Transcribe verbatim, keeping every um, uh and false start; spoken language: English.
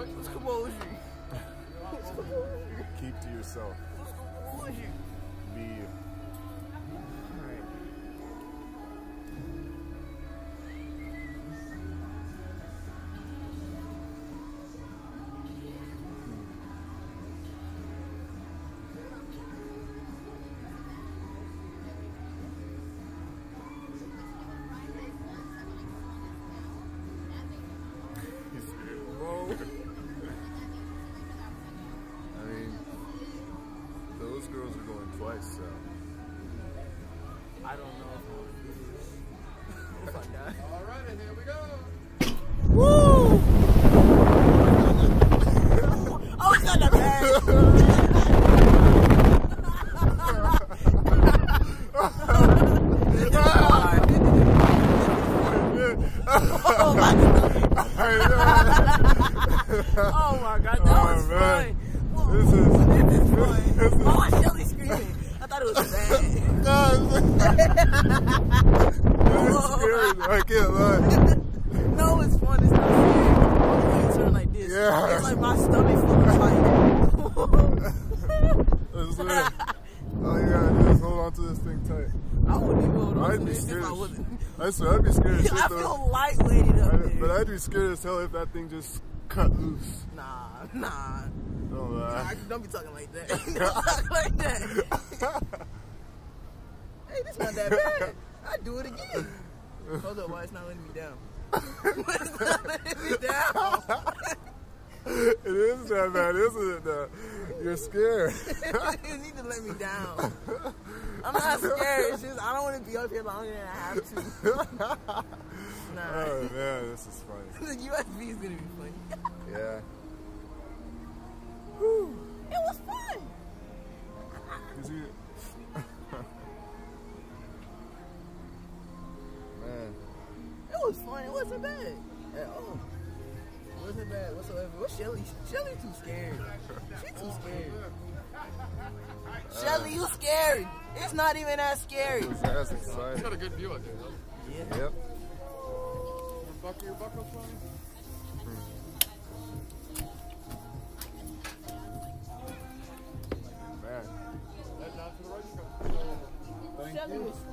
Let's compose you. Let's compose you. Keep to yourself. Let's compose you. Be you. All right. Girls are going twice, so I don't know if I want to do this. We'll find out. All right, and here we go. Woo! Oh, it's not that bad. Oh my God, that oh, was man. Fun. This is, this is fun. This is, oh, I Shelly screaming. I thought it was bad. No, it's scary. I can't lie. No, it's fun. It's not scary. You turn like this. Yeah. It's like my stomach's looking tight. That's weird. All you gotta do is hold on to this thing tight. I wouldn't even hold on I'd to this if I wasn't. I swear, I'd be scared as shit, though. I feel light-weighted up I'd, there. But I'd be scared as hell if that thing just cut loose. Nah, nah. Don't lie. Nah, don't be talking like that. Don't talk like that. Hey, this not that bad. I'd do it again. Hold up, why it's not letting me down? It's not letting me down. It is that bad, isn't it, though? You're scared. You need to let me down. I'm not scared. It's just I don't want to be up here longer than I have to. Nah. Oh, man, this is funny. The U S B is going to be funny. Yeah. Whew. It was fun. Is it? Man. It was fun. It wasn't bad at all. It wasn't bad whatsoever. What's Shelly? Shelly too scared. She too scared. Uh, Shelly, you scared. It's not even that scary. That's exciting. You got a good view out there, though. Yeah. Yep. What buck are your buckles from? That down to the right. Thank you.